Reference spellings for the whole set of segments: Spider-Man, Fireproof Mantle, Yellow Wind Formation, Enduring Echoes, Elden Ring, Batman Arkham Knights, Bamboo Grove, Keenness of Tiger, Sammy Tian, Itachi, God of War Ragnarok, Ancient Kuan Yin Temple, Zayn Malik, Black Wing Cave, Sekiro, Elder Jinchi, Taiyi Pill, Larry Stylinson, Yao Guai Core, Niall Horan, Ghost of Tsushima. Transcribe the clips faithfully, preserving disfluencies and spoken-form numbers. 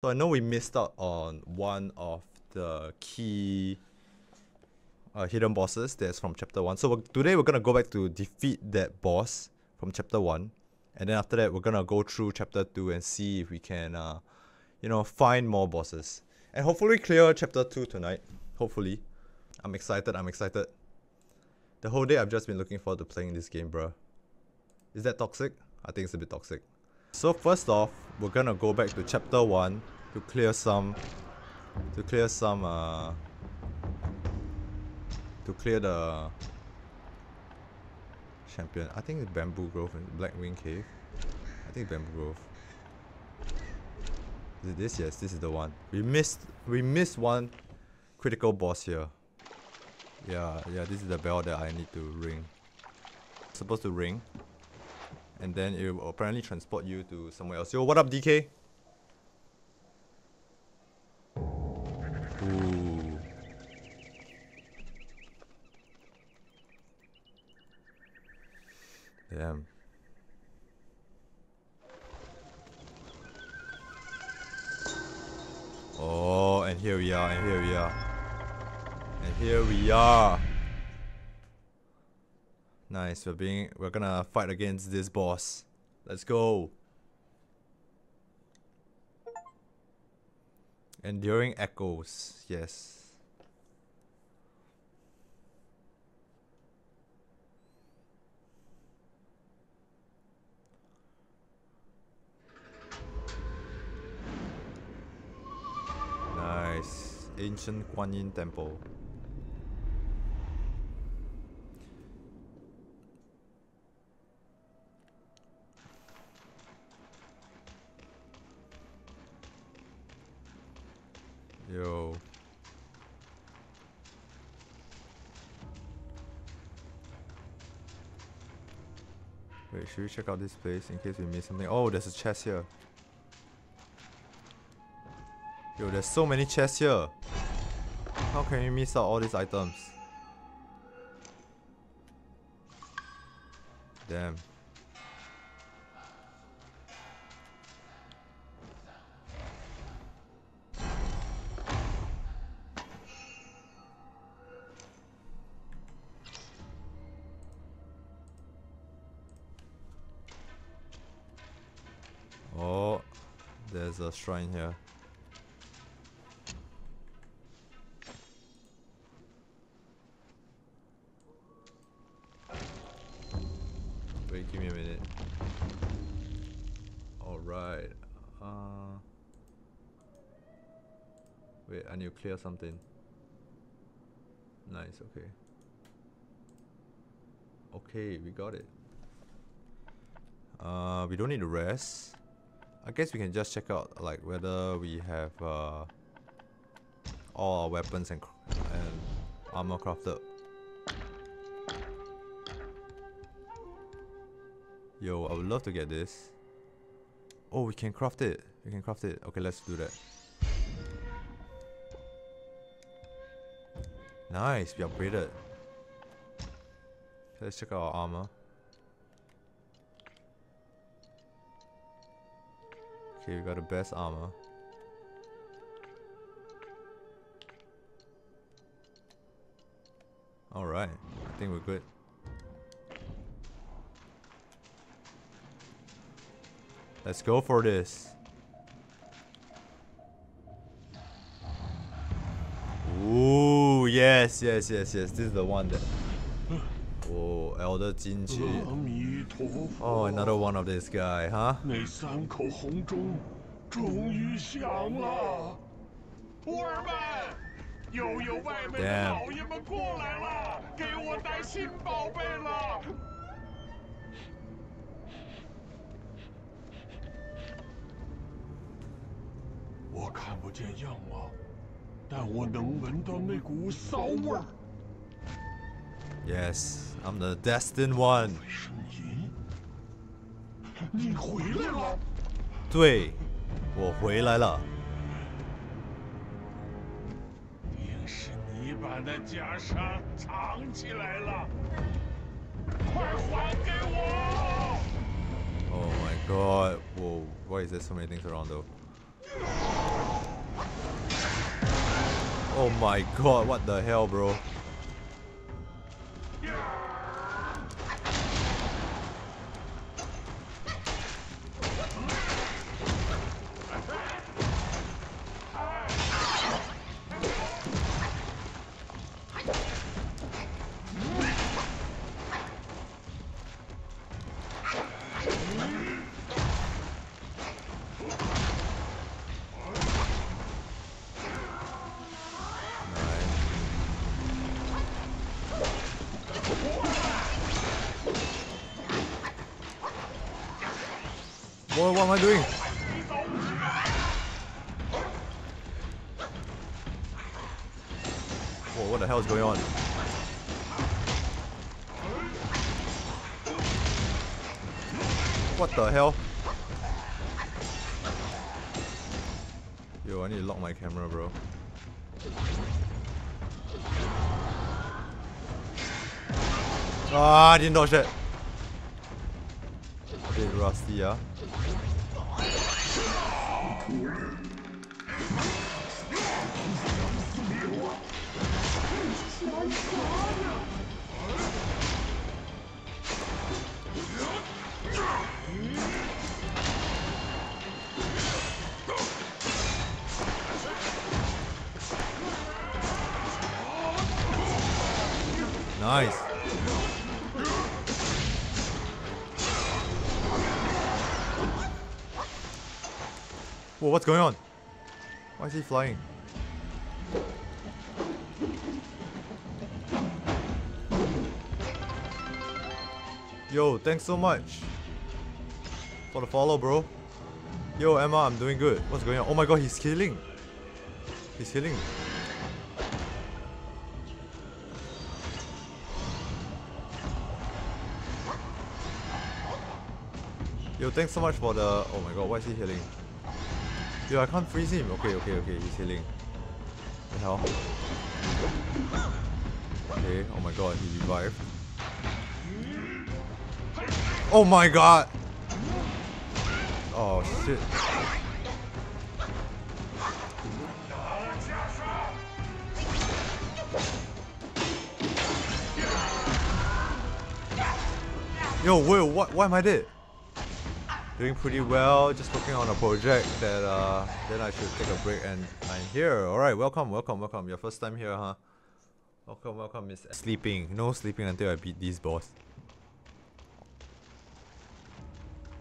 So I know we missed out on one of the key uh, hidden bosses that's from chapter one. So we're, today we're going to go back to defeat that boss from chapter one. And then after that we're going to go through chapter two and see if we can, uh, you know, find more bosses. And hopefully clear chapter two tonight. Hopefully. I'm excited, I'm excited. The whole day I've just been looking forward to playing this game, bruh. Is that toxic? I think it's a bit toxic. So first off, we're gonna go back to chapter one to clear some... To clear some... Uh, to clear the... Champion. I think it's Bamboo Grove and Black Wing Cave. I think Bamboo Grove. Is it this? Yes, this is the one. We missed... We missed one critical boss here. Yeah, yeah, this is the bell that I need to ring. It's supposed to ring. And then it will apparently transport you to somewhere else. Yo, what up, D K? Ooh. Damn. Oh, and here we are, and here we are. And here we are. Nice, we're being we're gonna fight against this boss. Let's go. Enduring Echoes, yes. Nice. Ancient Kuan Yin Temple. Yo. Wait, should we check out this place in case we miss something? Oh, there's a chest here. Yo, there's so many chests here. How can we miss out all these items? Damn. Oh, there's a shrine here. Wait, give me a minute. Alright. Uh, wait, I need to clear something. Nice, okay. Okay, we got it. Uh, we don't need to rest. I guess we can just check out like whether we have uh, all our weapons and, and armor crafted. Yo, I would love to get this. Oh, we can craft it. We can craft it. Okay, let's do that. Nice, we upgraded. Okay, let's check out our armor. Okay, we got the best armor. Alright, I think we're good. Let's go for this. Ooh, yes, yes, yes, yes. This is the one that... Oh, Elder Jinchi. Oh, another one of this guy, huh? Damn. Yes, I'm the destined one. 你回来了。对，我回来了。也是你把那袈裟藏起来了。快还给我！Oh my god! Whoa, why is there so many things around though? Oh my god, what the hell, bro? What, what am I doing? Whoa, what the hell is going on? What the hell? Yo, I need to lock my camera, bro. Ah, I didn't dodge that. A bit rusty, yeah. Nice. Whoa, what's going on? Why is he flying? Yo, thanks so much for the follow, bro. Yo, Emma, I'm doing good. What's going on? Oh my god, he's healing. He's healing. Yo, thanks so much for the... Oh my god, why is he healing? Yo, I can't freeze him. Okay, okay, okay, he's healing. What the hell? Okay, oh my god, he revived. Oh my god! Oh shit. Yo, wait, what, why am I dead? Doing pretty well, just working on a project that uh, then I should take a break and I'm here. Alright, welcome, welcome, welcome. Your first time here, huh? Welcome, welcome, Miss Sleeping. No sleeping until I beat these boss.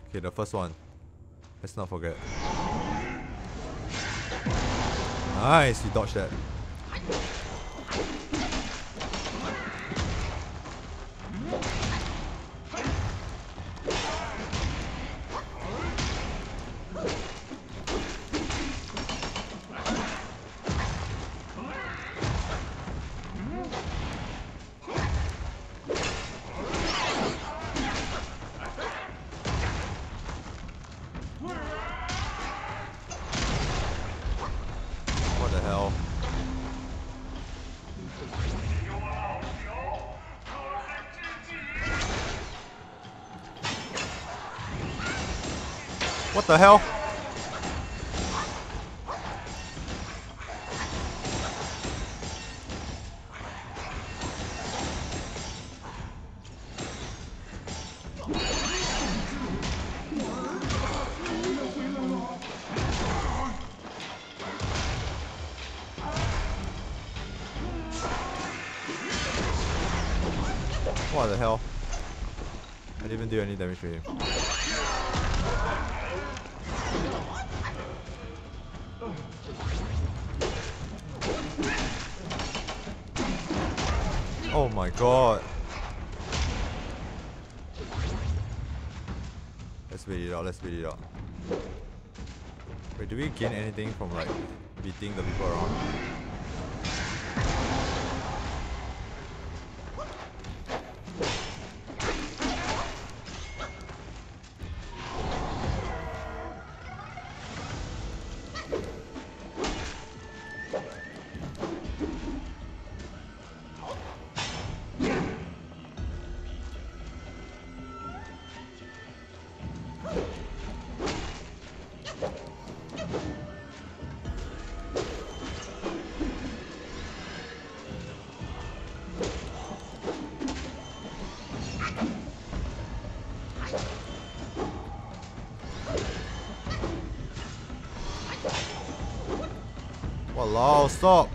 Okay, the first one. Let's not forget. Nice, you dodged that. What the hell? What the hell? I didn't even do any damage to him. Oh my god. Let's wait it out, let's wait it out. Wait, do we gain anything from like beating the people around? Walao, stop.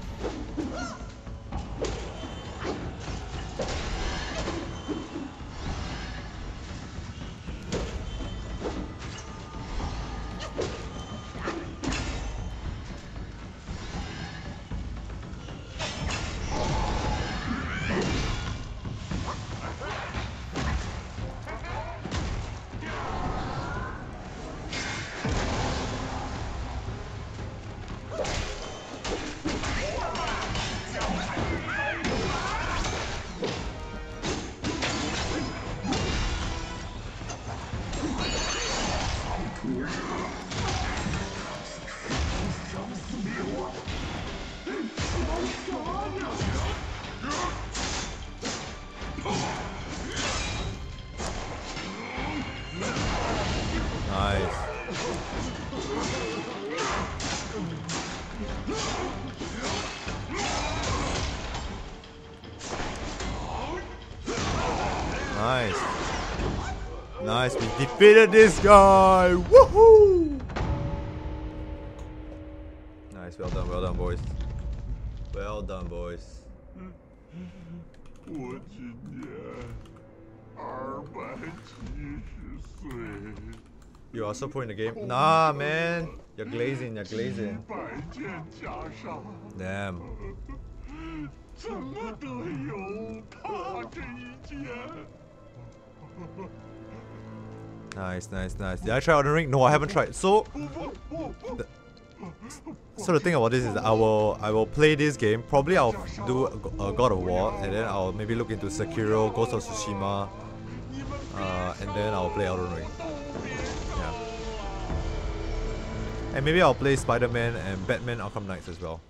Nice, we defeated this guy! Woohoo! Nice, well done, well done, boys. Well done, boys. You're also playing the game? Nah, man! You're glazing, you're glazing. Damn. Nice, nice, nice. Did I try Elden Ring? No, I haven't tried. So, the, so the thing about this is that I will, I will play this game. Probably I'll do uh, God of War, and then I'll maybe look into Sekiro, Ghost of Tsushima, uh, and then I'll play Elden Ring. Yeah, and maybe I'll play Spider-Man and Batman Arkham Knights as well.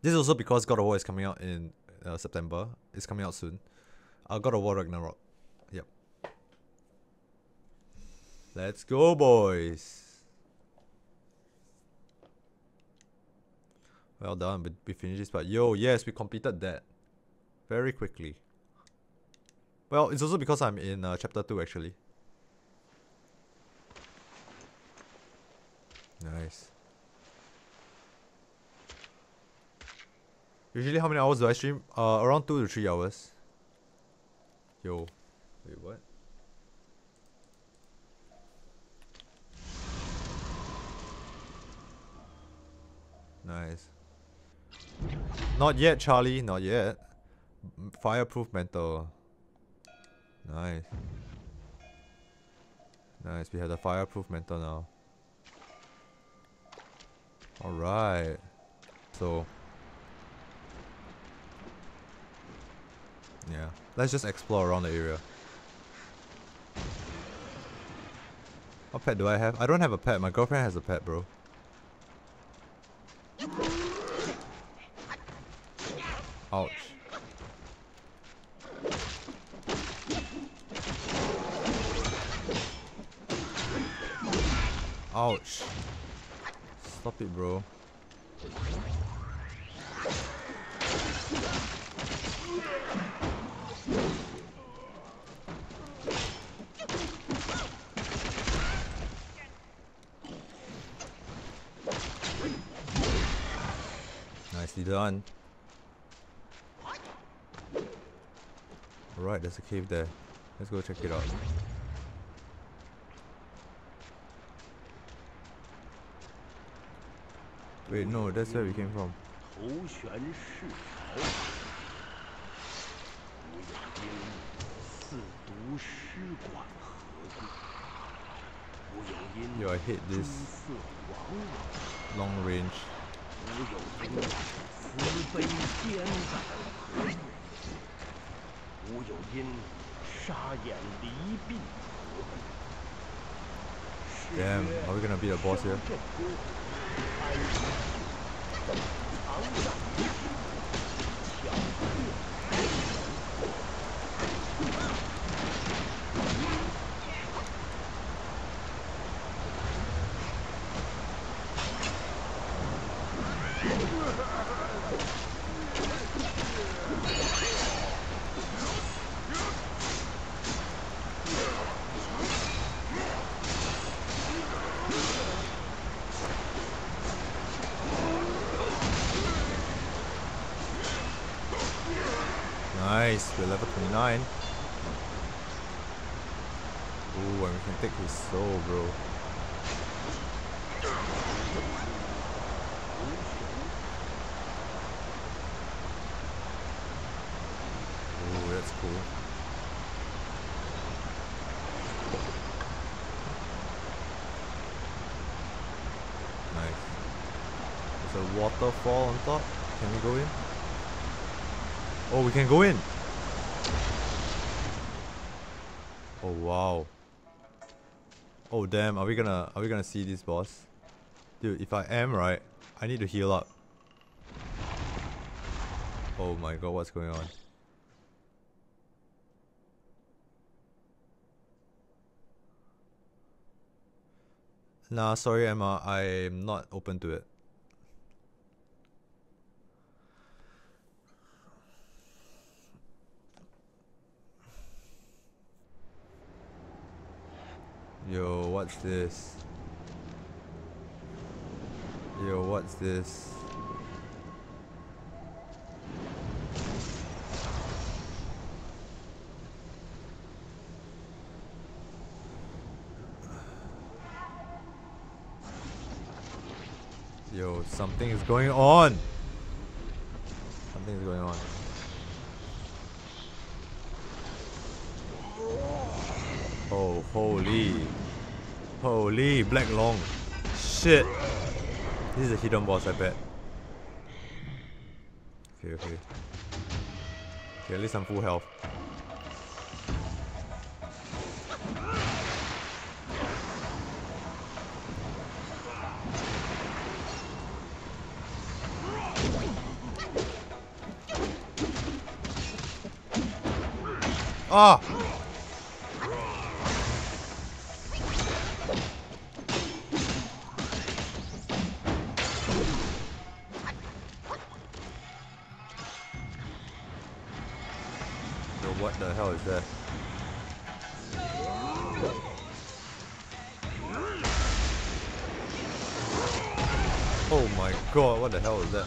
This is also because God of War is coming out in uh, September. It's coming out soon. Uh, God of War Ragnarok. Let's go, boys. Well done, we, we finished this part. Yo, yes, we completed that. Very quickly. Well, it's also because I'm in uh, chapter two, actually. Nice. Usually, how many hours do I stream? Uh, around two to three hours. Yo. Wait, what? Nice. Not yet, Charlie. Not yet. Fireproof Mantle. Nice. Nice. We have the Fireproof Mantle now. Alright. So. Yeah. Let's just explore around the area. What pet do I have? I don't have a pet. My girlfriend has a pet, bro. Ouch. Ouch. Stop it, bro. Nicely done. Alright, there's a cave there. Let's go check it out. Wait, no, that's where we came from. Yo, I hate this long range. Damn, are we gonna beat a boss here? Nice, we're level twenty-nine. Ooh, and we can take his soul, bro. Ooh, that's cool. Nice. There's a waterfall on top. Can we go in? Oh, we can go in! Oh wow. Oh damn, are we gonna are we gonna see this boss? Dude, if I am right, I need to heal up. Oh my god, what's going on? Nah, sorry Emma, I'm not open to it. Yo, what's this? Yo, what's this? Yo, something is going on! Something is going on. Oh, holy. Holy, Black Long. Shit. This is a hidden boss, I bet. Okay, okay. Okay, at least I'm full health. Ah! Oh! God, what the hell is that?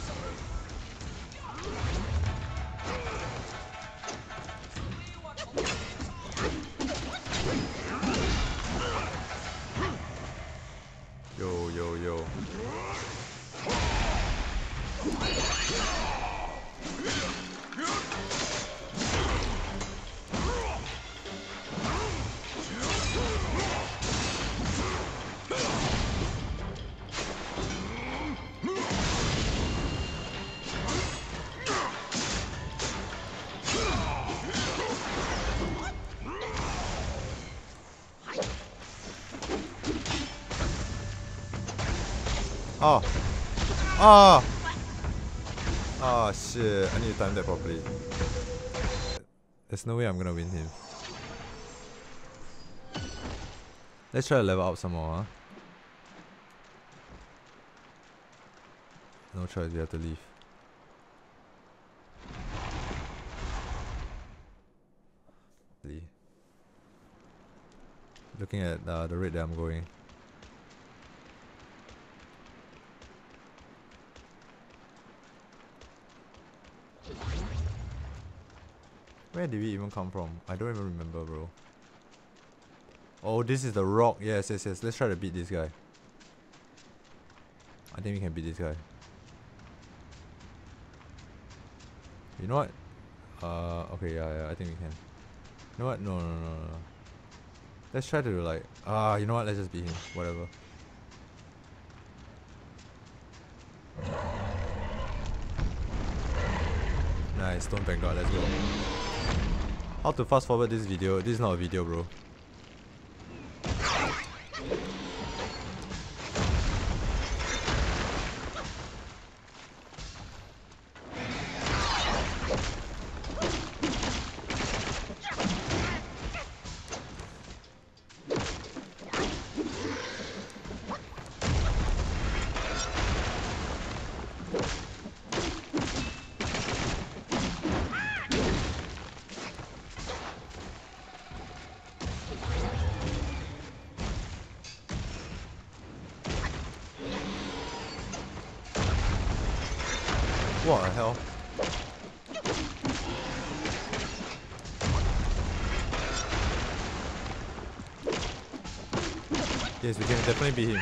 Yo, yo, yo. Oh! Oh! Oh shit, I need to time that properly. There's no way I'm gonna win him. Let's try to level up some more, huh? No choice, we have to leave. Looking at uh, the rate that I'm going. Where did we even come from? I don't even remember, bro. Oh, this is the rock. Yes, yes, yes. Let's try to beat this guy. I think we can beat this guy. You know what? Uh, okay, yeah, yeah. I think we can. You know what? No, no, no, no. Let's try to like... Ah, uh, you know what? Let's just beat him. Whatever. Nice. Stone Vanguard. Let's go. How to fast forward this video? This is not a video, bro. What the hell? Yes, we can definitely beat him.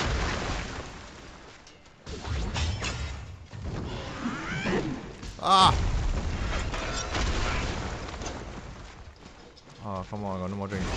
Ah! Oh, come on, I got no more drinks.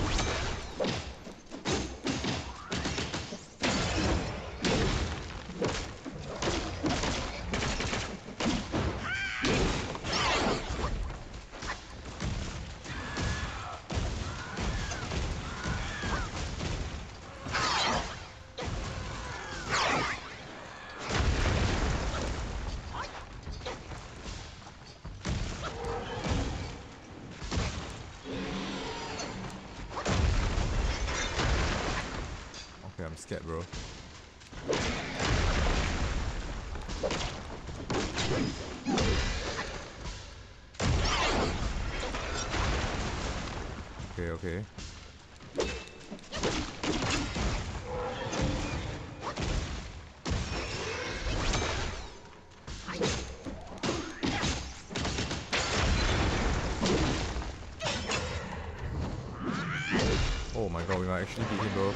Scared, bro. Okay, okay. Oh my god, we might actually beat him, bro.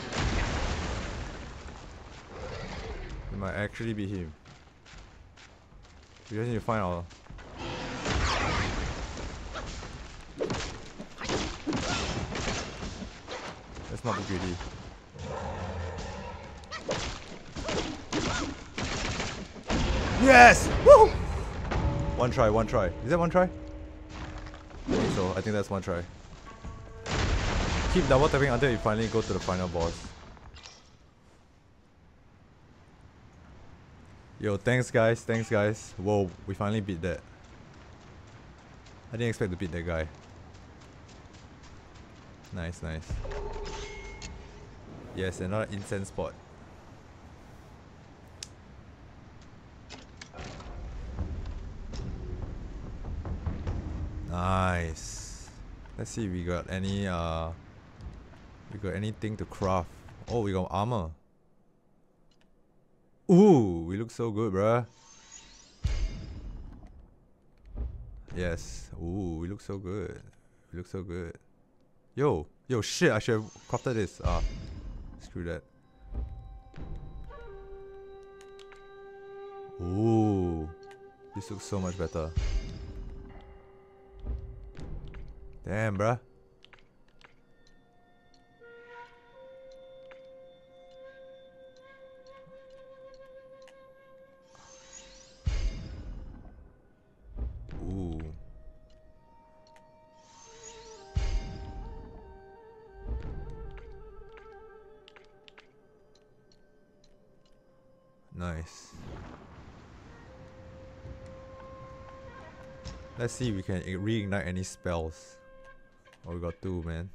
Might actually be him. We just need to find out. Let's not be greedy. Yes! Woo! One try, one try. Is that one try? I think so. I think that's one try. Keep double tapping until you finally go to the final boss. Yo, thanks guys, thanks guys. Whoa, we finally beat that. I didn't expect to beat that guy. Nice, nice. Yes, another incense spot. Nice. Let's see if we got any uh we got anything to craft. Oh, we got armor. Ooh, we look so good, bruh. Yes. Ooh, we look so good. We look so good. Yo, yo, shit, I should have crafted this. Ah, screw that. Ooh, this looks so much better. Damn, bruh. Nice. Let's see if we can reignite any spells. Oh, we got two, man.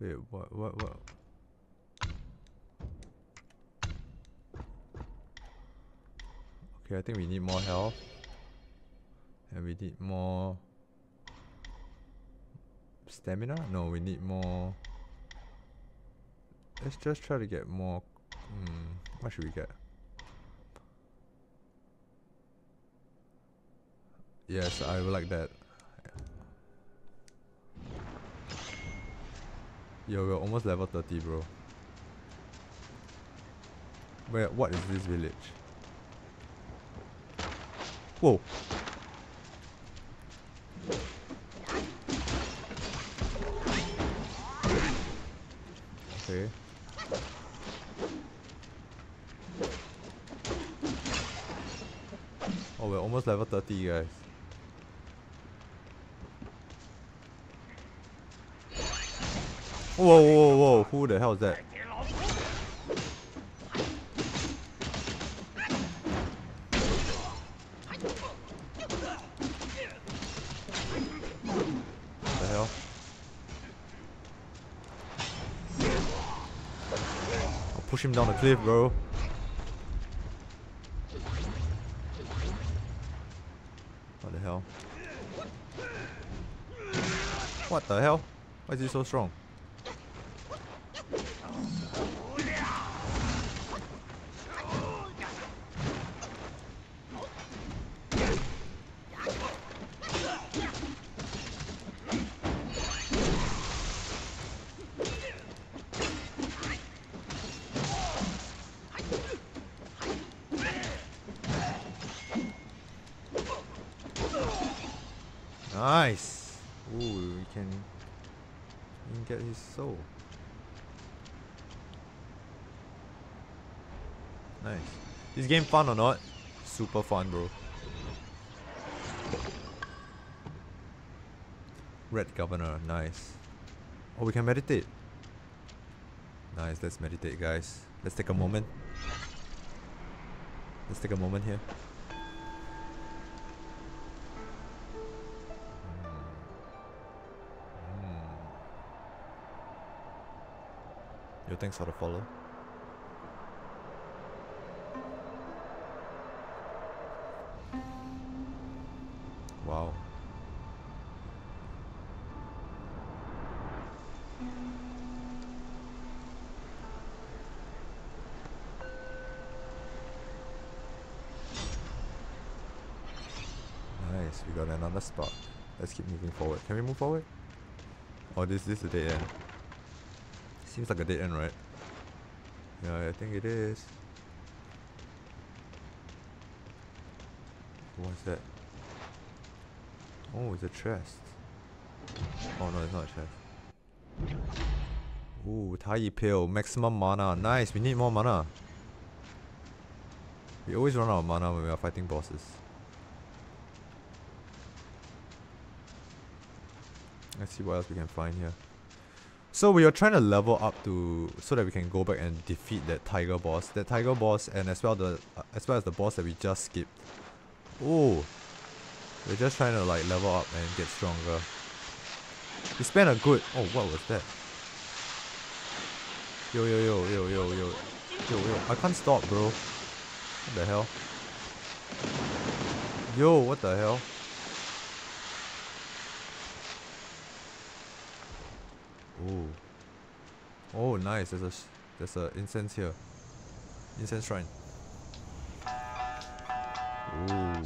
Wait, what, what, what? Okay, I think we need more health. And we need more stamina? No, we need more. Let's just try to get more. Hmm, what should we get? Yes, I would like that. Yo, we're almost level thirty, bro. Where? What is this village? Whoa! Okay. Oh, we're almost level thirty, guys. Whoa, whoa, whoa, who the hell is that? What the hell? I'll push him down the cliff, bro. What the hell? What the hell? Why is he so strong? Nice! Ooh, we can, we can get his soul. Nice. This game fun or not? Super fun, bro. Red Governor, nice. Oh, we can meditate. Nice, let's meditate, guys. Let's take a moment. Let's take a moment here. Yo, thanks for the follow. Wow. Nice, we got another spot. Let's keep moving forward. Can we move forward? Oh, this, this is the dead end. Seems like a dead end, right? Yeah, I think it is. What's that? Oh, it's a chest. Oh no, it's not a chest. Ooh, Taiyi Pill, maximum mana. Nice, we need more mana. We always run out of mana when we are fighting bosses. Let's see what else we can find here. So we are trying to level up to so that we can go back and defeat that tiger boss, that tiger boss, and as well the uh, as well as the boss that we just skipped. Oh, we're just trying to like level up and get stronger. We spent a good. Oh, what was that? Yo yo yo yo yo yo yo yo! I can't stop, bro. What the hell? Yo, what the hell? Oh, oh, nice. There's a sh there's a incense here. Incense shrine. Ooh.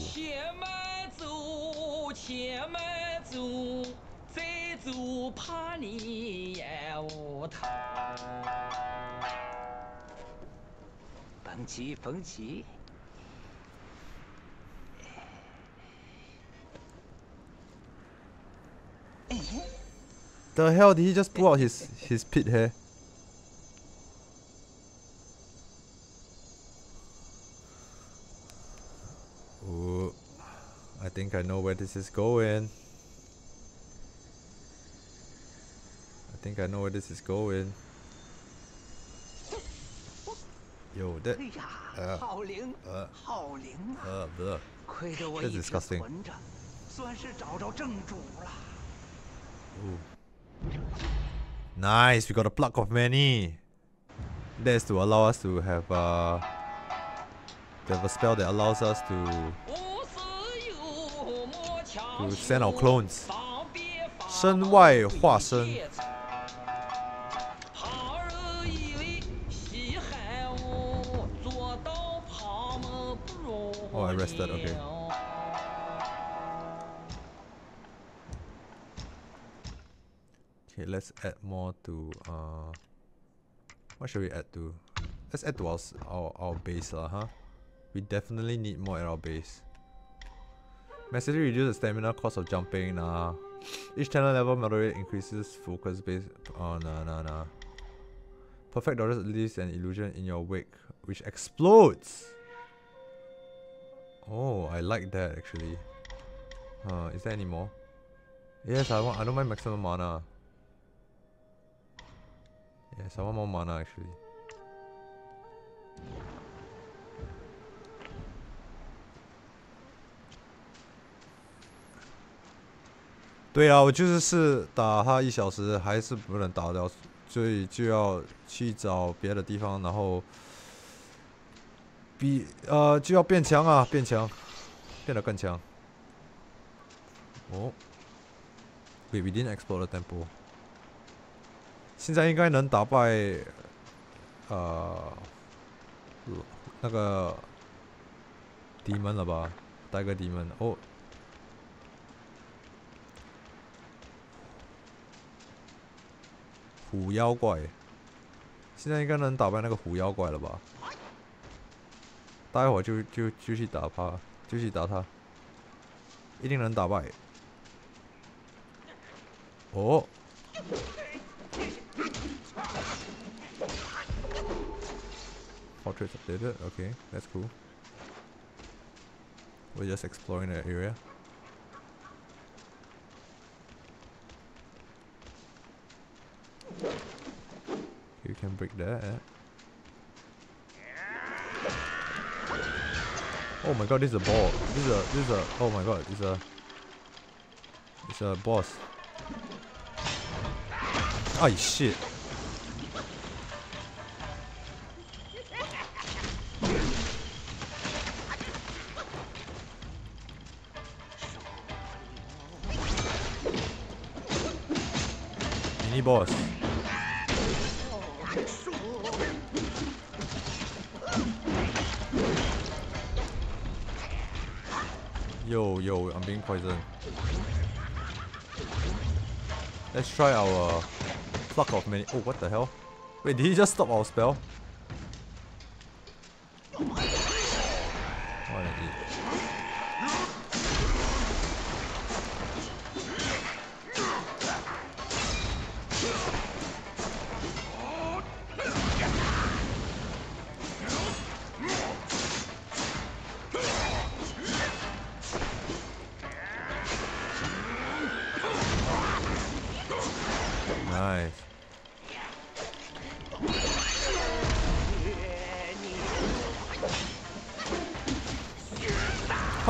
The hell did he just pull out his his pit hair? Ooh, I think I know where this is going. I think I know where this is going. Yo, that uh, uh, uh, uh, that's disgusting. Ooh. Nice, we got a pluck of many. That's to allow us to have uh, to have a spell that allows us to to send our clones. 身外化身。Oh, I rested. Okay. Okay, let's add more to. Uh, what should we add to? Let's add to our our, our base, lah, huh? We definitely need more at our base. Massively reduce the stamina cost of jumping, nah. Each talent level moderate increases focus base. Oh, nah, nah, nah. Perfect Dodge leaves an illusion in your wake, which explodes! Oh, I like that actually. Uh, is there any more? Yes, I want. I don't mind maximum mana. Yes, I want more mana actually.对啊，我就是是打他一小时还是不能打掉，所以就要去找别的地方，然后比呃就要变强啊，变强，变得更强。哦 ，Wait, we didn't explore the temple. 现在应该能打败呃那个敌人了吧？打个敌人哦。 虎妖怪，现在应该能打败那个虎妖怪了吧？待会就就就去打他，就去打他，一定能打败。哦，portraits updated. Okay, that's cool. We're just exploring that area. You can break that. Oh my god, this is a ball. This is a this is a oh my god, it's a it's a boss. Oh shit. Mini boss. Yo, yo, I'm being poisoned. Let's try our pluck of many. Oh, what the hell? Wait, did he just stop our spell? What an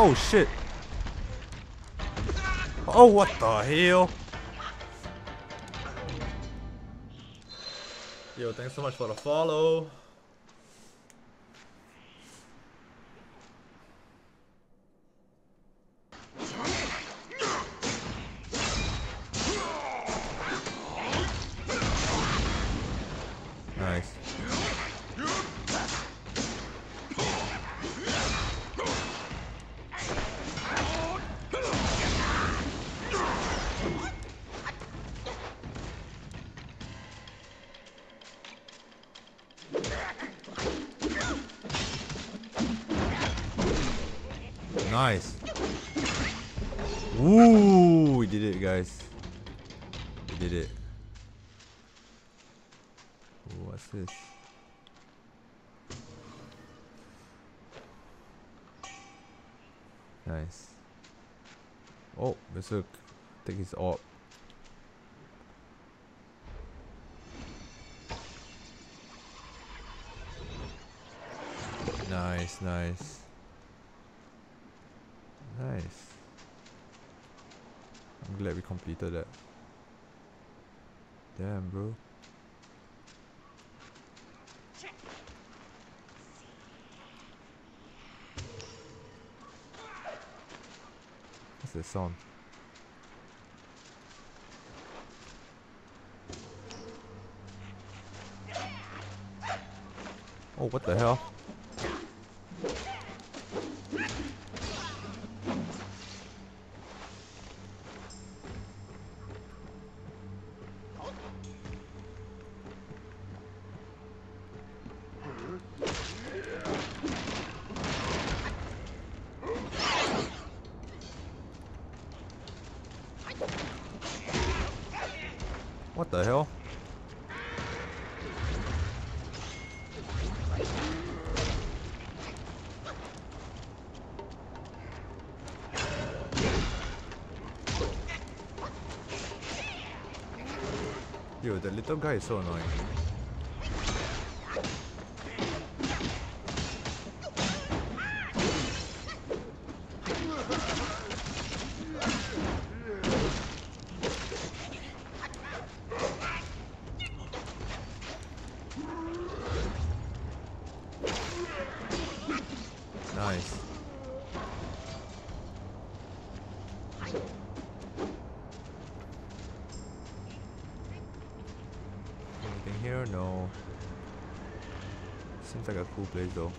Oh shit! Oh, what the hell? Yo, thanks so much for the follow. Nice. Ooh, we did it, guys. We did it. Ooh, what's this? Nice. Oh, Berserk. Take his orb. Nice, nice. Nice. I'm glad we completed that. Damn, bro. What's that sound? Oh, what the hell? What the hell? Dude, the little guy is so annoying. Nice. Anything here? No. Seems like a cool place though.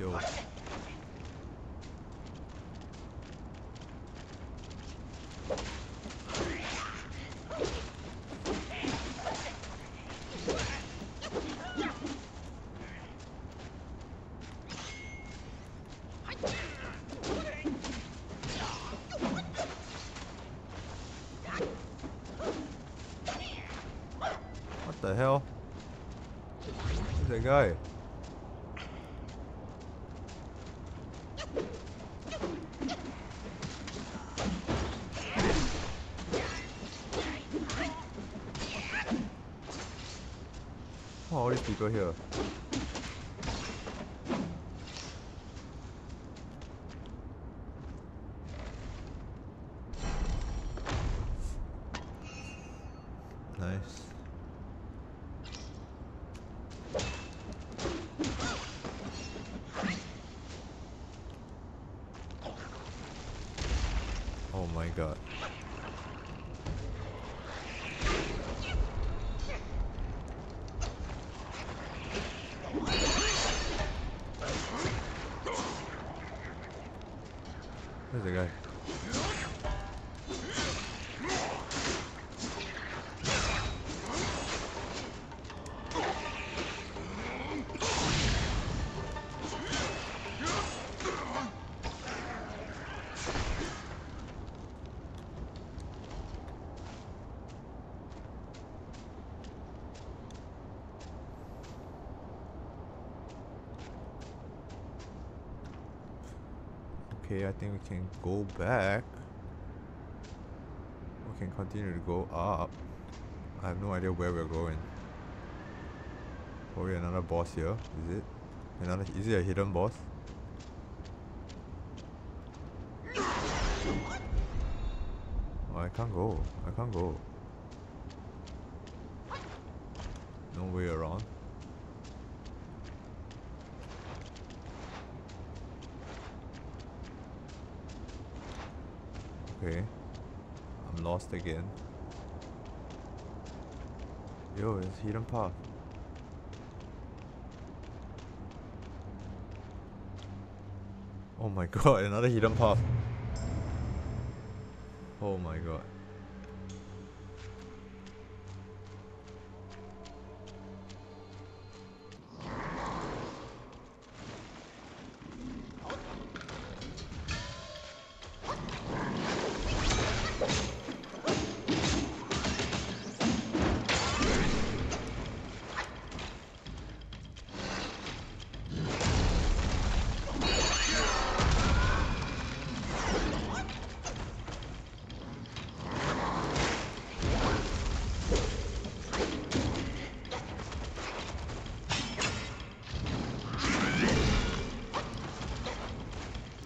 Yo. The hell? Where's that guy? Oh, all these people here. Nice. Oh my god. Where's the guy? Okay, I think we can go back. We can continue to go up. I have no idea where we're going. Probably another boss here, is it? Another, is it a hidden boss? Oh, I can't go. I can't go. No way around. Okay, I'm lost again. Yo, it's hidden path. Oh my god, another hidden path. Oh my god.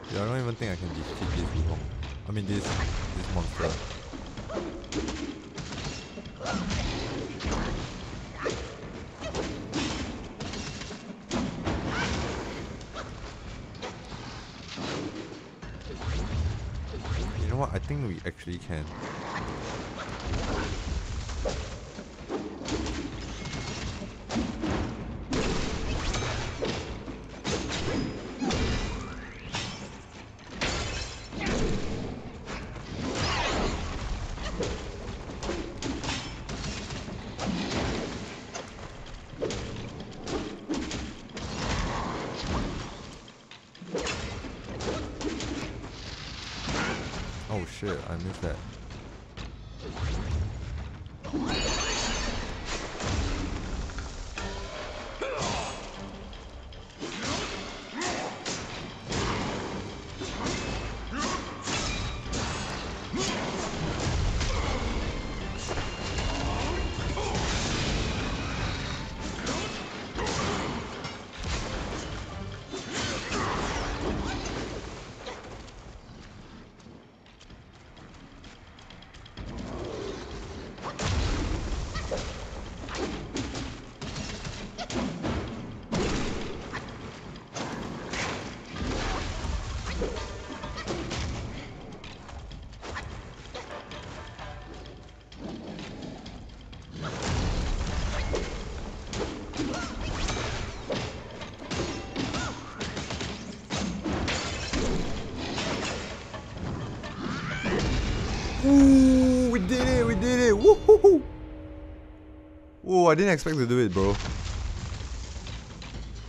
I don't even think I can defeat this people. I mean this this monster. You know what? I think we actually can. shit, I missed that. I didn't expect to do it, bro.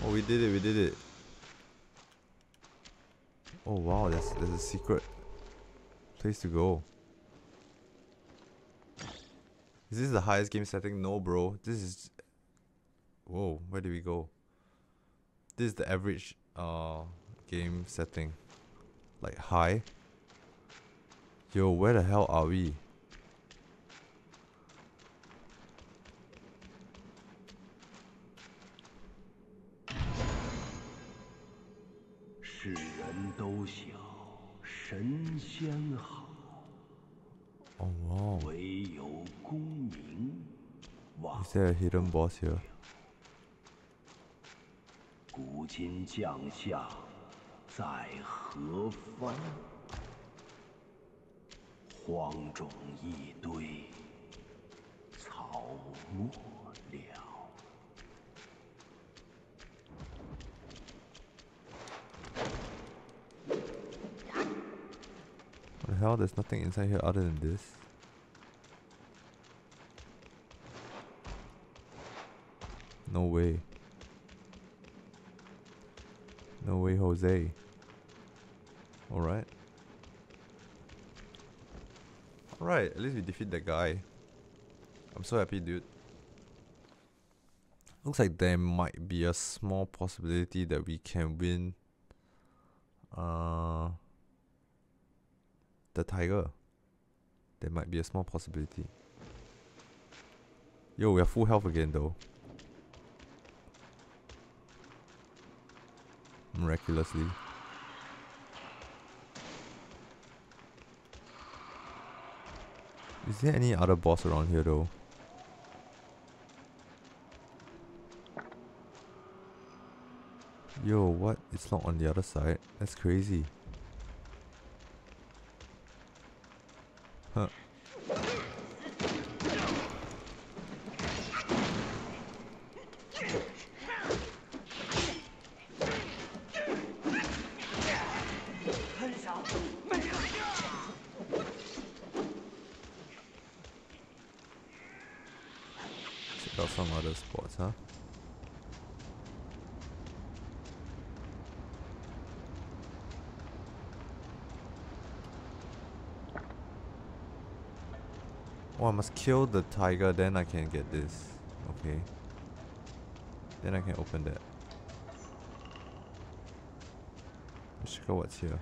Oh, we did it, we did it. Oh wow, there's, there's a secret place to go. Is this the highest game setting? No, bro. This is... Whoa, where did we go? This is the average uh, game setting. Like, high? Yo, where the hell are we? Oh wow. Is there a hidden boss here? Hell, there's nothing inside here other than this. No way. No way, Jose. Alright. Alright, at least we defeat that guy. I'm so happy, dude. Looks like there might be a small possibility that we can win. Uh... The tiger. There might be a small possibility. Yo, we are full health again though. Miraculously. Is there any other boss around here though? Yo, what? It's not on the other side. That's crazy. Huh. Check out some other spots, huh? Oh, I must kill the tiger, then I can get this. Okay. Then I can open that. Let's check out what's here.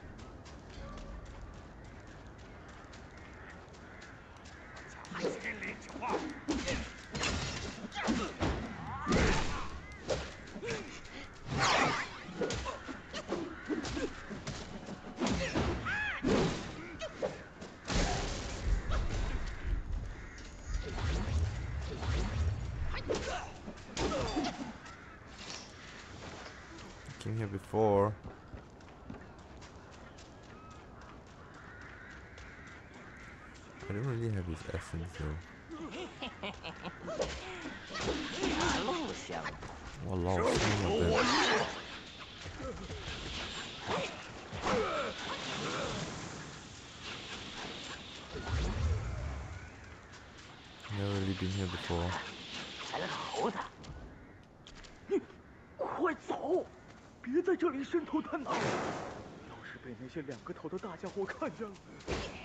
被那些两个头的大家伙看见了，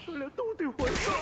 这俩都得还上。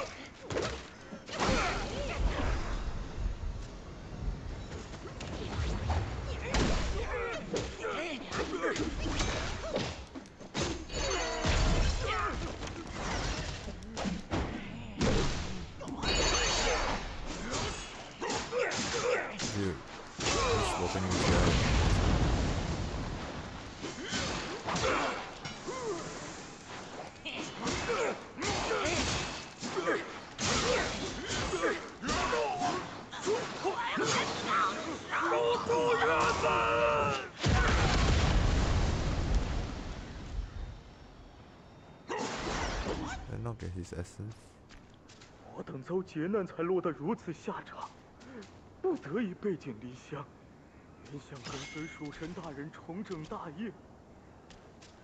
Get his essence. 我等遭劫难才落得如此下场，不得已背井离乡，原想跟随蜀神大人重整大业。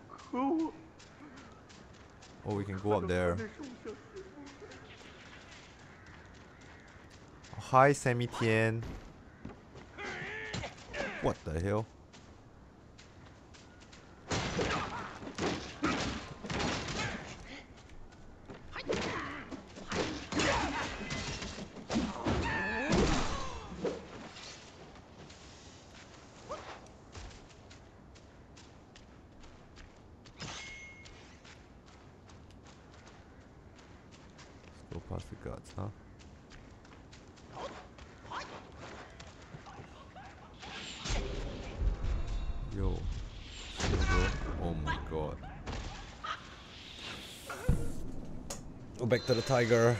可我…… Oh, we can go up there. Hi, Sammy Tian. What the hell? Back to the tiger.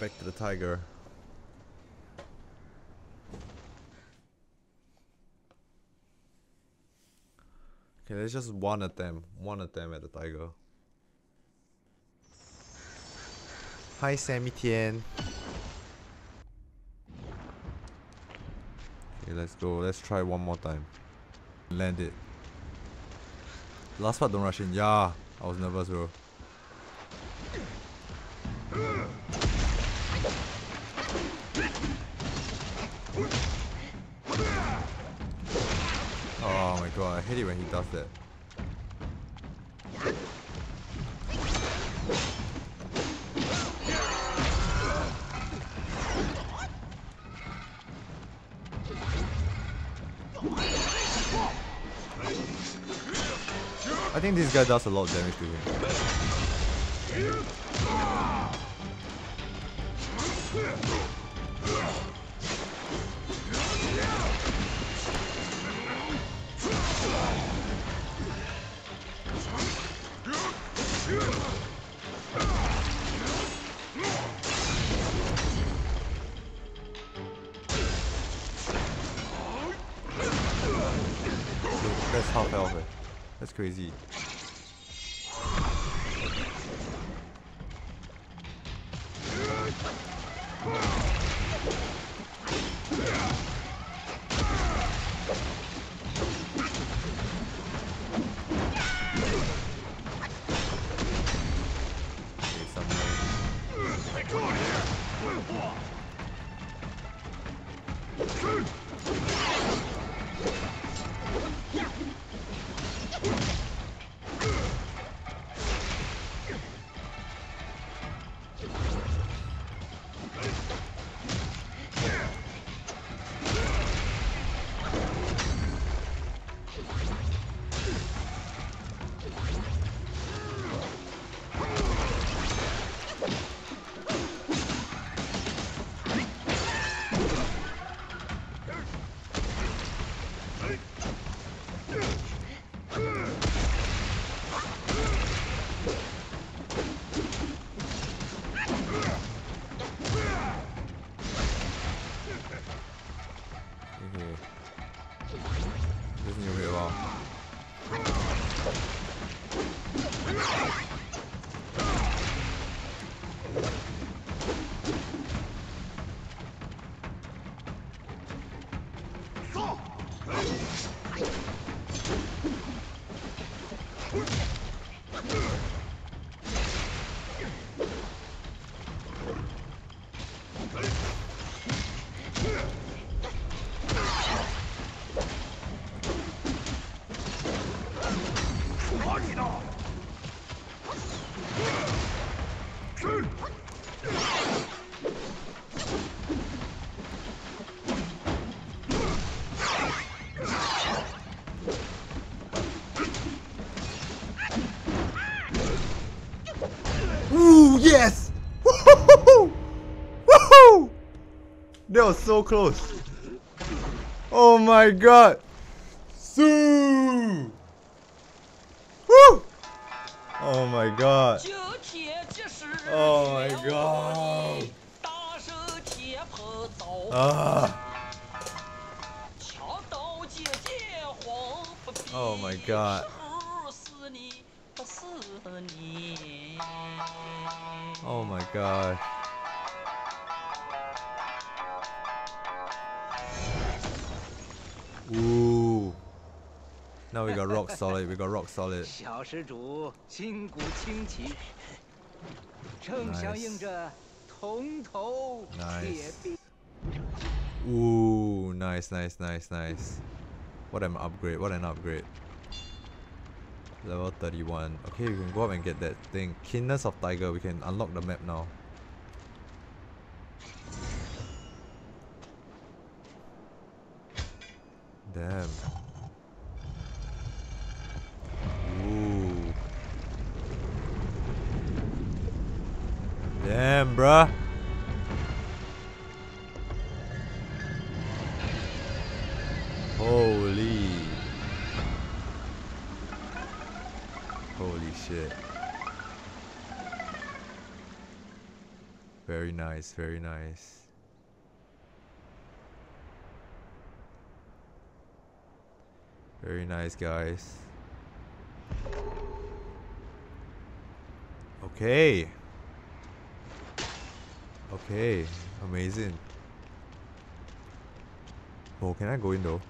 Back to the tiger. Okay, let's just one attempt. One attempt at the tiger. Hi, Sammy Tian. Okay, let's go. Let's try one more time. Land it. Last part, don't rush in. Yeah, I was nervous, bro. I hate it when he does that. I think this guy does a lot of damage to him. Crazy. That was so close. Oh my god. Sue. Woo. Oh my god. Oh my god. Ah. Oh my god. Oh my god. Ooh. Now we got rock solid, we got rock solid. Nice. Nice. Ooh, nice, nice, nice, nice. What an upgrade, what an upgrade. Level thirty-one. Okay, we can go up and get that thing. Keenness of Tiger, we can unlock the map now. Damn. Ooh. Damn, bruh. Holy. Holy shit. Very nice, very nice. Very nice, guys. Okay. Okay, amazing. Oh, can I go in though?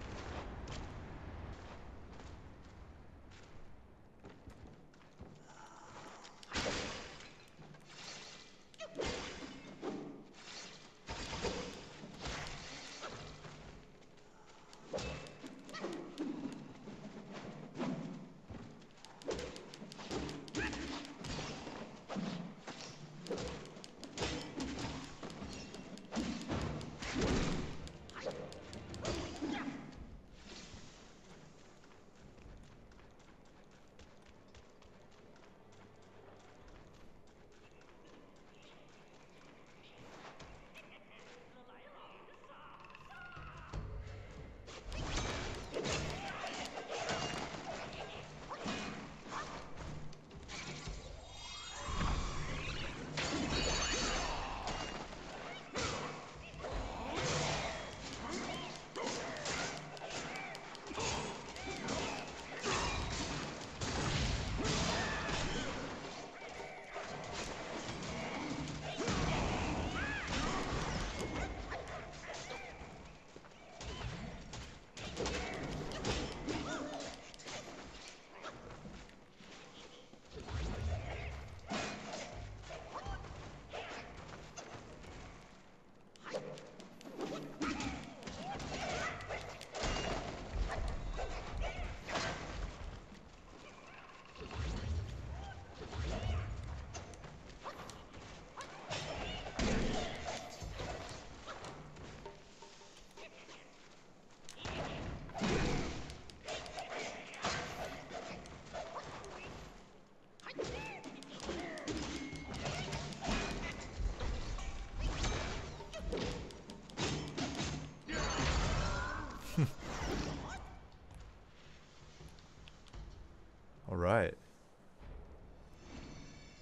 Right.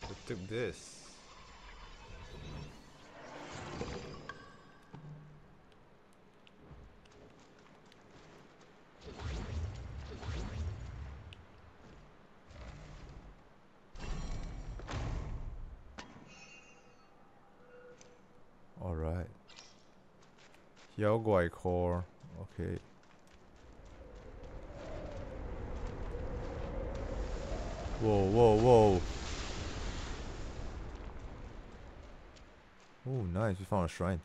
We took this. All right. Yao Guai Core. Okay. Whoa, whoa, whoa. Oh, nice. We found a shrine.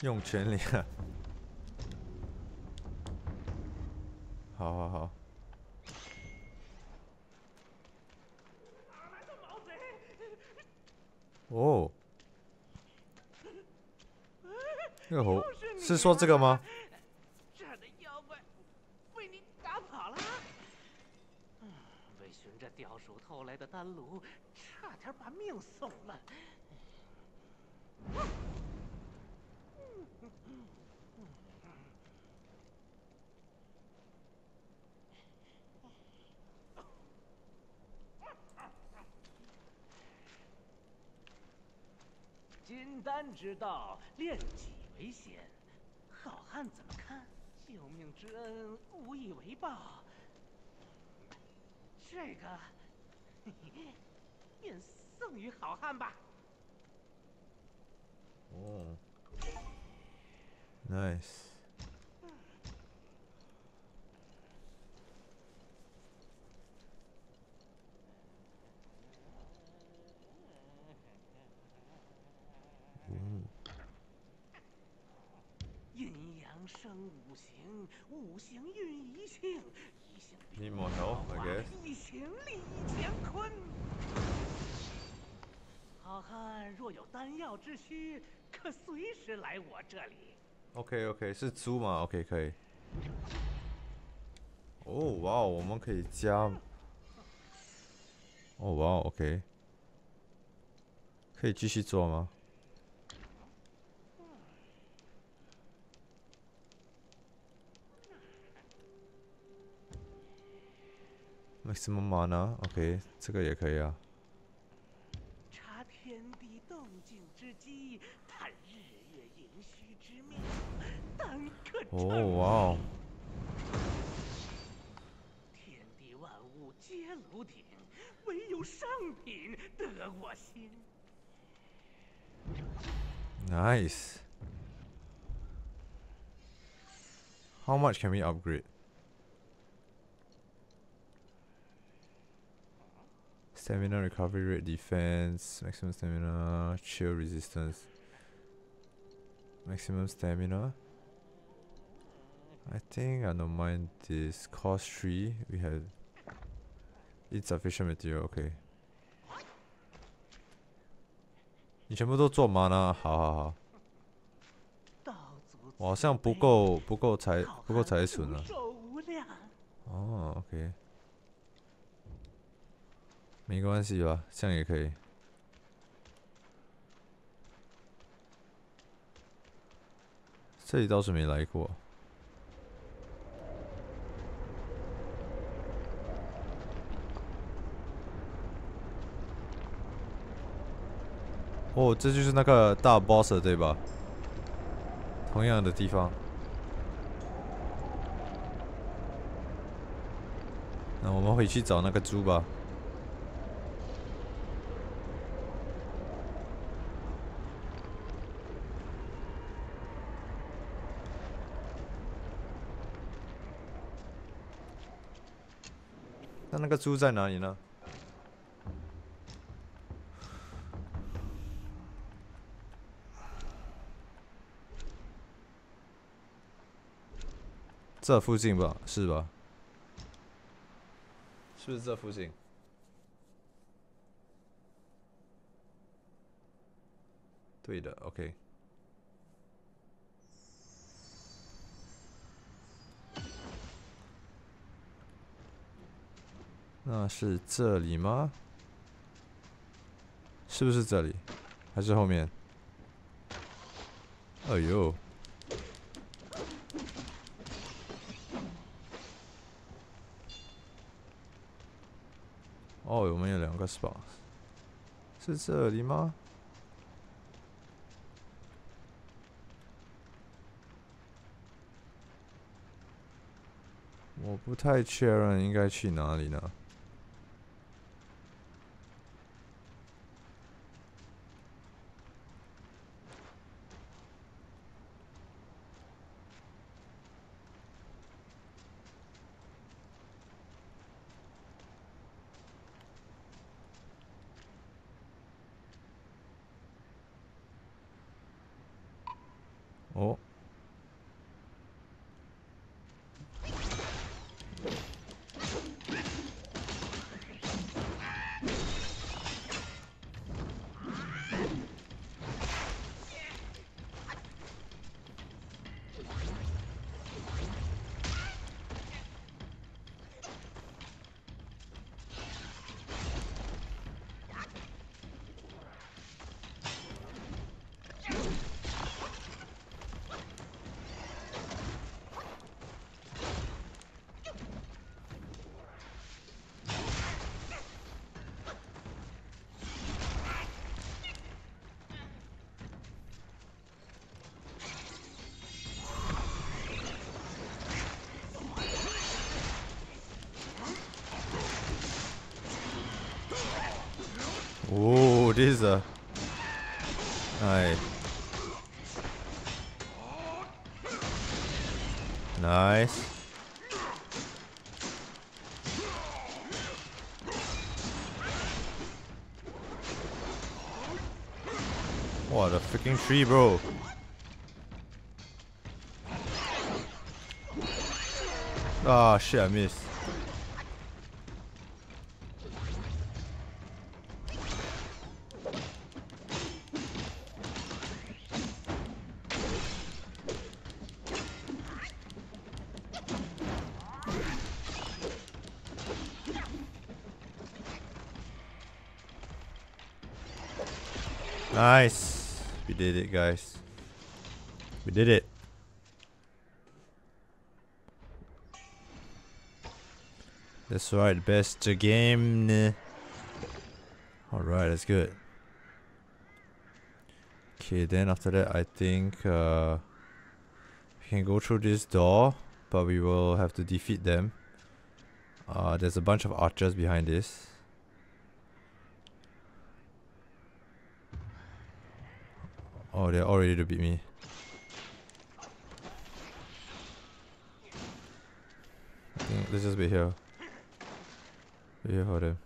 Yong Chen Li. Ha ha ha. Oh. 这个猴是说这个吗?金丹之道，炼己为先。好汉怎么看？救命之恩，无以为报。这个，嘿嘿，便送与好汉吧。哦 ，nice。 生五行，五行运一性，一性比桃花，一行利益乾坤。好汉若有丹药之需，可随时来我这里。OK OK， 是猪吗 ？OK 可以。哦哇，我们可以加。哦哇 ，OK， 可以继续做吗？ Maximum mana, OK， 这个也可以啊。察天地动静之机，探日月盈虚之妙，丹可成。哦哇哦！天地万物皆炉鼎，唯有上品得我心。Nice. How much can we upgrade? Stamina, recovery rate, defense, maximum stamina, chill resistance, maximum stamina. I think I don't mind this. Cost three, we have insufficient material. Okay. 你全部都做mana，好好好。我好像不够，不够财，不够财存了。哦 ，OK。 没关系吧，这样也可以。这里倒是没来过。哦，这就是那个大 boss 了，对吧？同样的地方。那我们回去找那个猪吧。 那个猪在哪里呢？这附近吧，是吧？是不是这附近？对的 ，OK。 那是这里吗？是不是这里？还是后面？哎呦！哦，我们有两个 spawn， 是这里吗？我不太确认应该去哪里呢？ Deza. Nein. Nice. What a freaking tree, bro. Ah, oh, shit, I missed. Nice. We did it, guys. We did it. That's right, best game. Alright, that's good. Okay, then after that I think uh, we can go through this door, but we will have to defeat them. Uh, there's a bunch of archers behind this. Oh, they're all ready to beat me. I think let's just wait here. Wait here for them.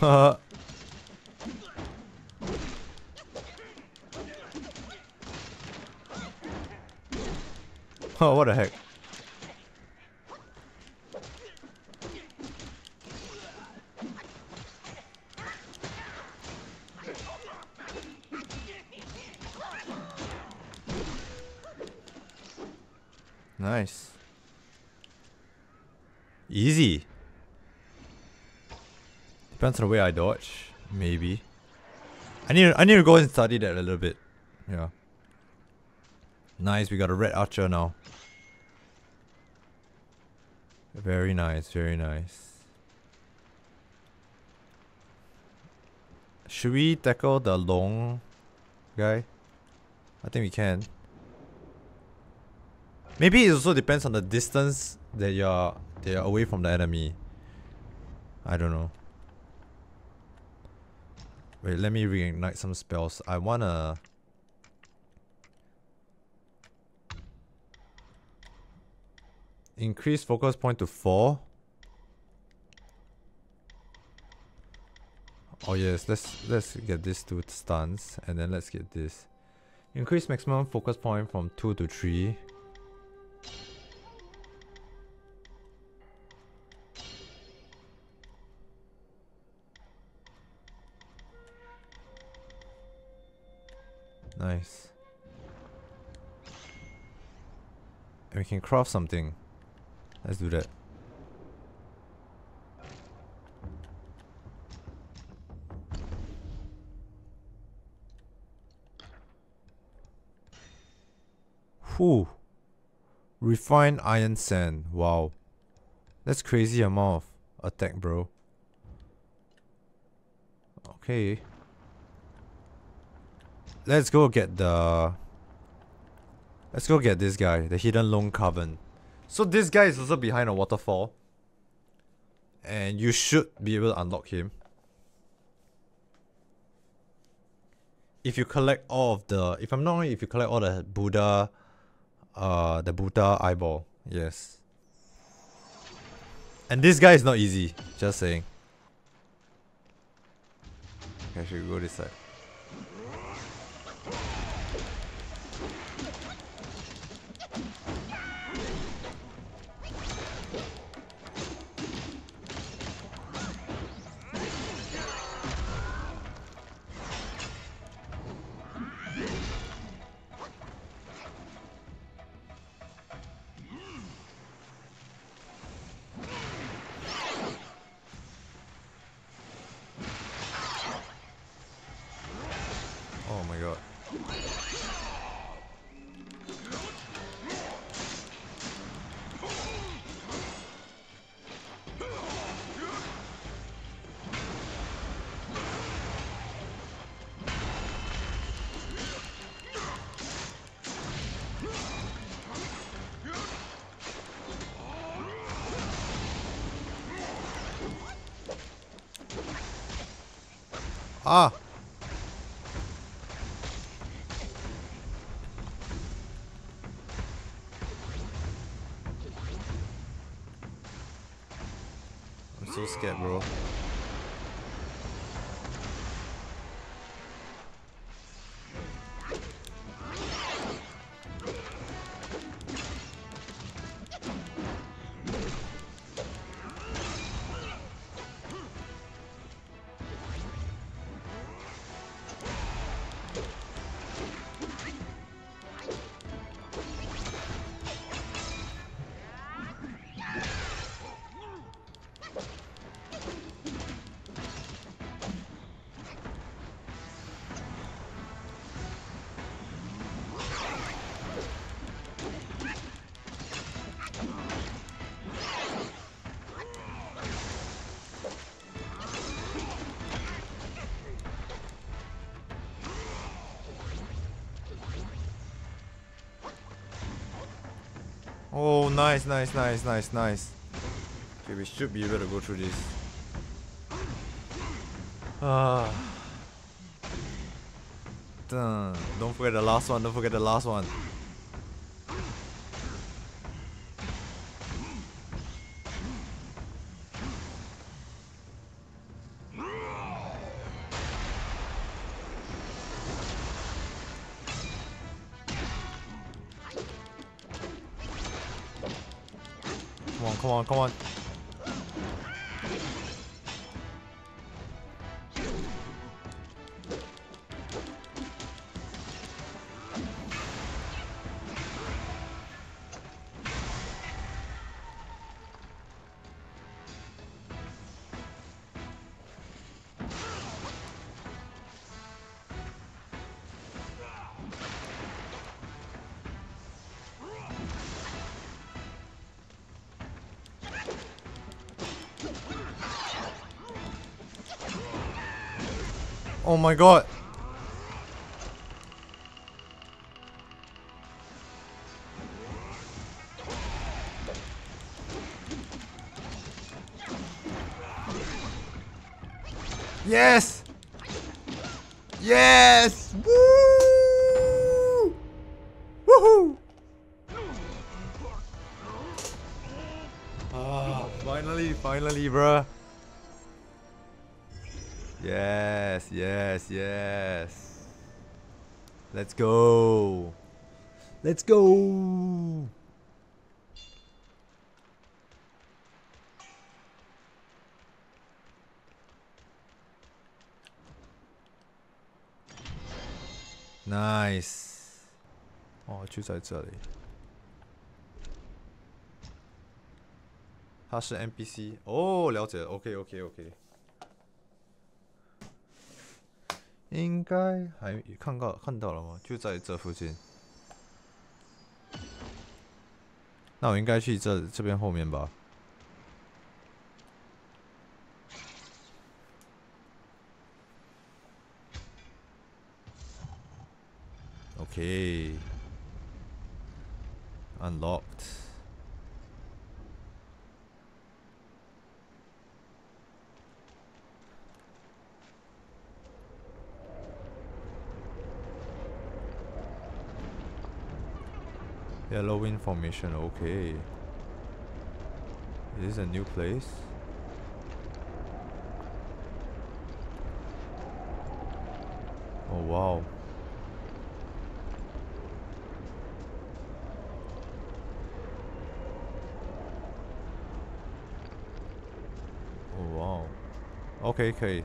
Haha. Oh, what the heck? Nice. Easy. Depends on the way I dodge, maybe. I need to, I need to go and study that a little bit. Yeah. Nice, we got a red archer now. Very nice, very nice. Should we tackle the long guy? I think we can. Maybe it also depends on the distance that you're they are away from the enemy. I don't know. Wait, let me reignite some spells. I wanna increase focus point to four. Oh yes, let's let's get these two stuns and then let's get this. Increase maximum focus point from two to three. Nice. And we can craft something. Let's do that. Whew. Refined iron sand. Wow. That's crazy amount of attack, bro. Okay. Let's go get the... Let's go get this guy, the Hidden Long Coven. So this guy is also behind a waterfall. And you should be able to unlock him. If you collect all of the... If I'm not wrong, if you collect all the Buddha... Uh, the Buddha eyeball. Yes. And this guy is not easy. Just saying. Okay, should we go this side? Ah! I'm so scared, bro. Oh, nice, nice, nice, nice, nice. Okay, we should be able to go through this. Ah. Dun. Don't forget the last one, don't forget the last one. Come on, come on. Oh my god! Yes! Yes! Woo! Woohoo! Ah, finally, finally, bruh. Yes, yes, yes. Let's go. Let's go. Nice. Oh, 就在这里。他是 N P C。哦，了解了。OK, OK, OK. 应该还看到看到了吗？就在这附近。那我应该去这这边后面吧。Okay. Unlocked. Yellow Wind Formation, okay. Is this a new place? Oh wow. Oh wow. Okay, okay.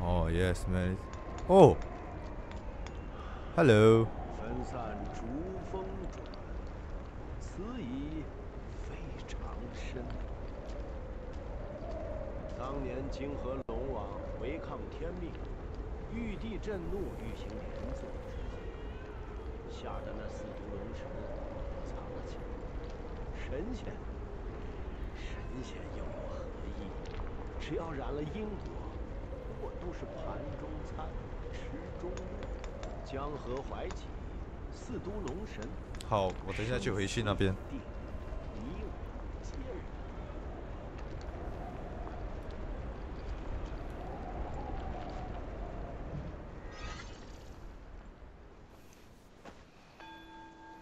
Oh yes, man. Oh! Hello! 分散逐风转，此意非常深。当年泾河龙王违抗天命，玉帝震怒，欲行连坐之刑，吓得那四毒龙池藏了起来。神仙，神仙又有何意？只要染了因果，我都是盘中餐，池中物，江河怀起。 四都龙神。好，我等一下就回去那边。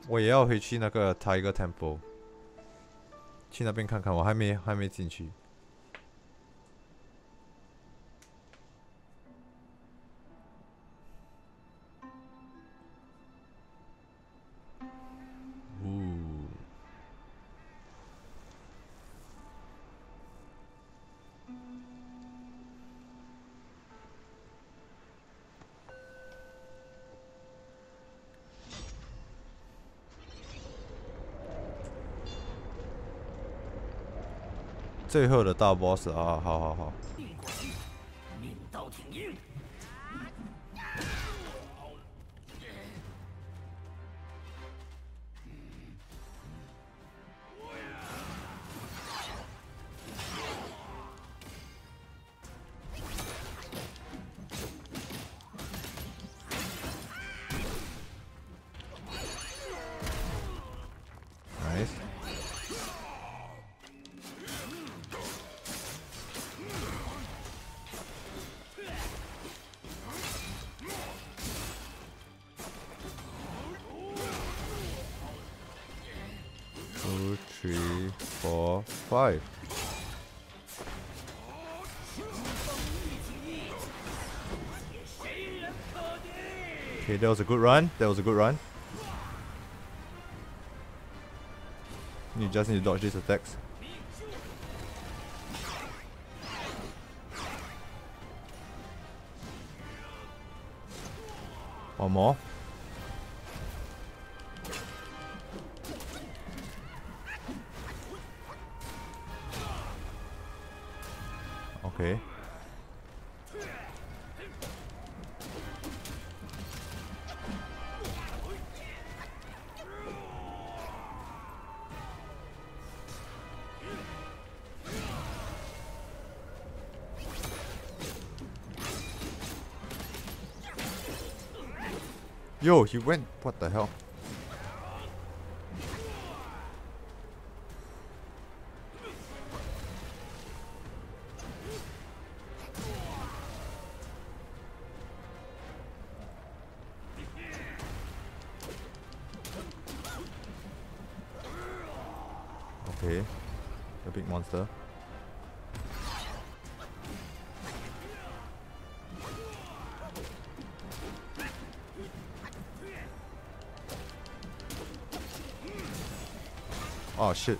我也要回去那个 Tiger Temple， 去那边看看。我还没还没进去。呜。最后的大 boss 啊，好好好。 Five. Okay, that was a good run. That was a good run. You just need to dodge these attacks. One more. Okay. Yo, he went. What the hell? Okay, the big monster. Oh shit.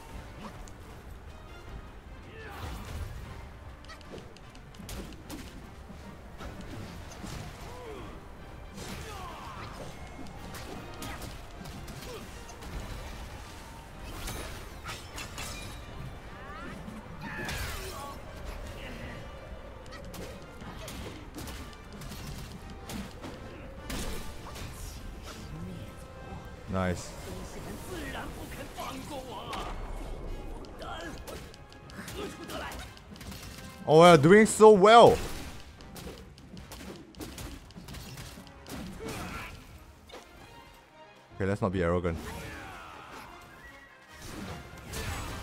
Nice. Oh, we are doing so well. Okay, let's not be arrogant.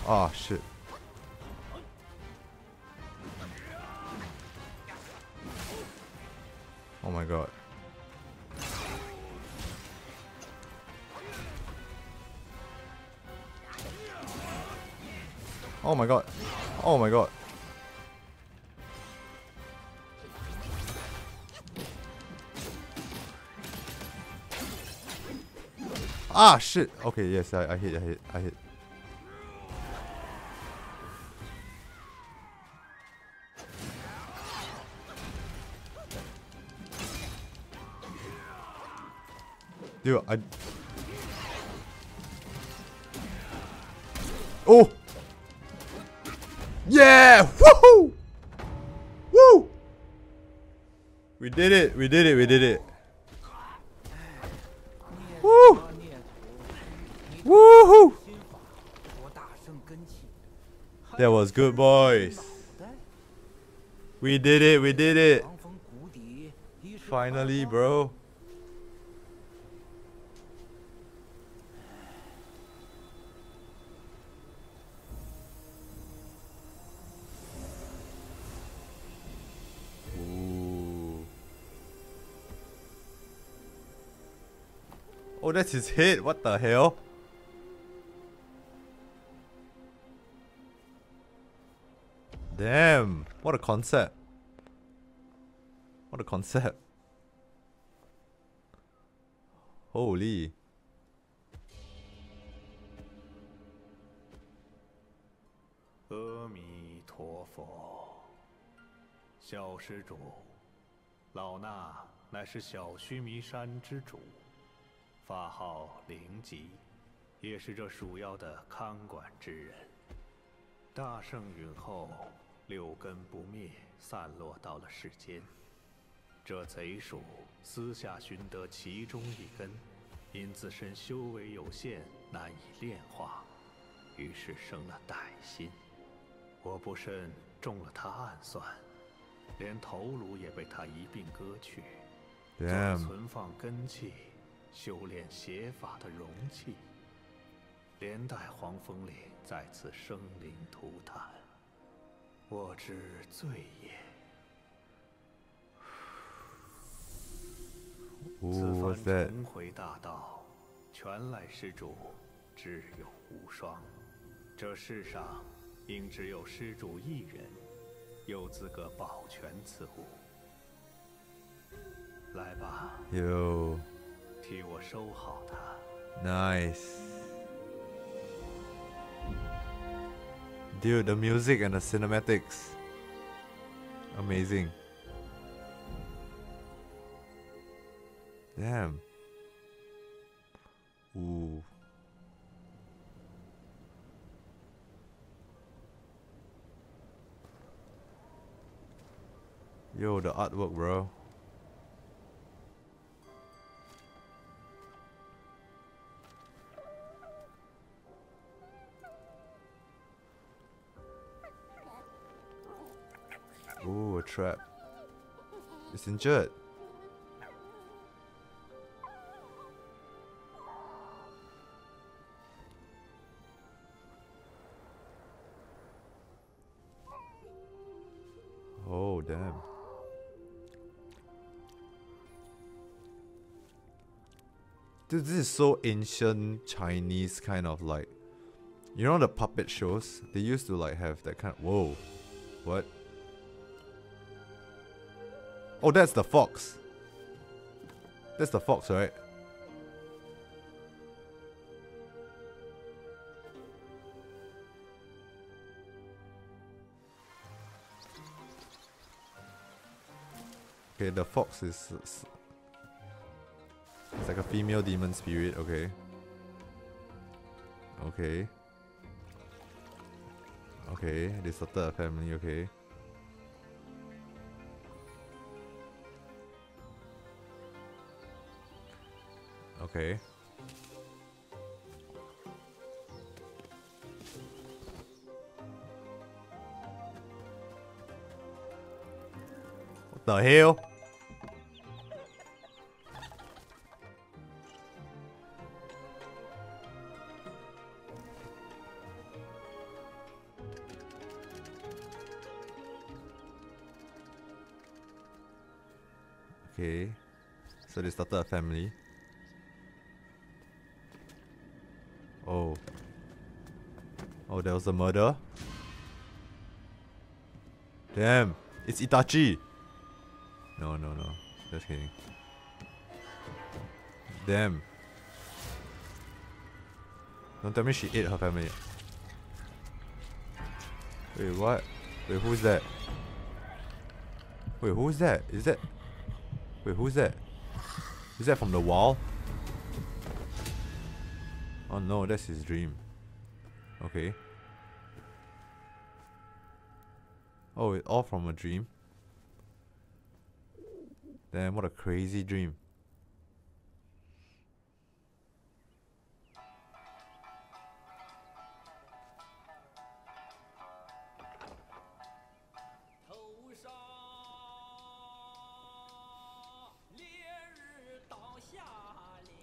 Ah, shit. Oh my god. Oh my god. Oh my god. Ah shit. Okay, yes, I, I hit, I hit, I hit. Dude, I... Oh! Yeah! Woohoo! Woo! We did it! We did it! We did it! Woo! Woohoo! That was good, boys. We did it! We did it! Finally, bro. Oh, that's his head. What the hell? Damn. What a concept. What a concept. Holy. Damn. 此番重回大道，全赖施主，智勇无双。这世上应只有施主一人有资格保全此物。来吧，有，替我收好它。Nice, dude. The music and the cinematics, amazing. Damn. Ooh. Yo, the artwork, bro. Ooh, a trap. It's injured. Dude, this is so ancient Chinese kind of like, you know the puppet shows? They used to like have that kind of, whoa, what? Oh, that's the fox. That's the fox, right? Okay, the fox is... is It's like a female demon spirit, okay. Okay. Okay, they started a family, okay. Okay. What the hell? Okay, so they started a family. Oh. Oh, there was a murder? Damn, it's Itachi! No, no, no, just kidding. Damn. Don't tell me she ate her family. Wait, what? Wait, who's that? Wait, who's that? Is that... Wait, who's that? Is that from the wall? Oh no, that's his dream. Okay. Oh, it's all from a dream. Damn, what a crazy dream.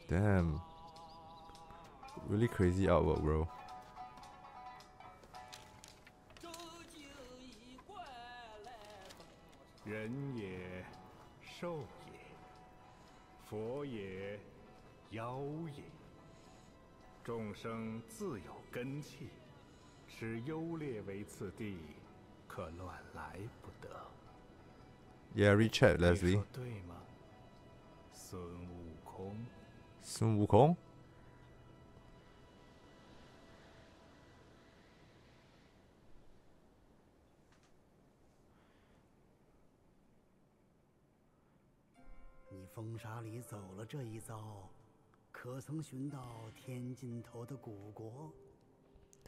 Damn. Really crazy artwork, bro. 妖引，众生自有根气，使优劣为次第，可乱来不得。Yeah, reach out, Leslie. 对吗？孙悟空。孙悟空。 风沙里走了这一遭，可曾寻到天尽头的古国？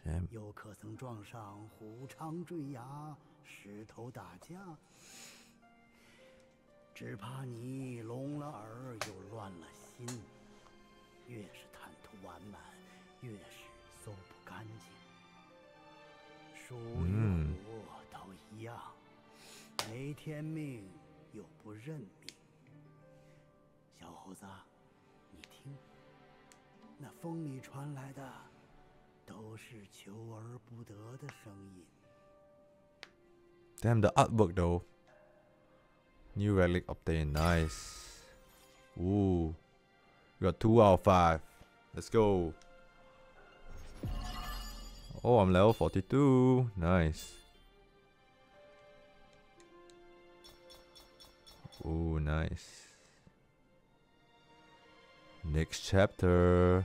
Damn. 又可曾撞上虎蛏坠崖、石头打架？只怕你聋了耳，又乱了心。越是贪图完满，越是搜不干净。鼠与虎都一样，没天命又不认命。 小猴子，你听，那风里传来的都是求而不得的声音。Damn, the artwork though. New relic obtained, nice. Ooh, we got two out of five. Let's go. Oh, I'm level forty-two. Nice. Ooh, nice. Next chapter.